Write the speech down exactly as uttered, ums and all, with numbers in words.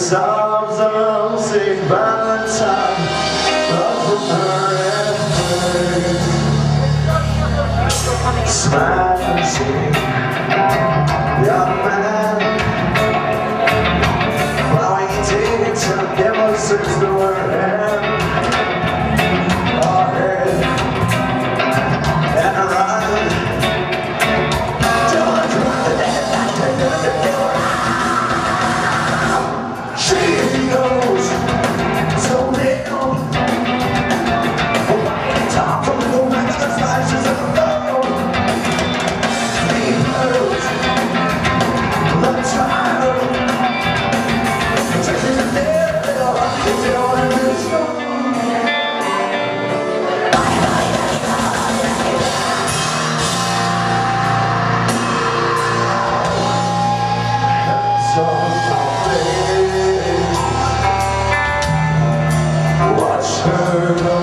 dissolves on sick Valentine of her smiling, singing, young man. Well, I can take it to give us the word. Turn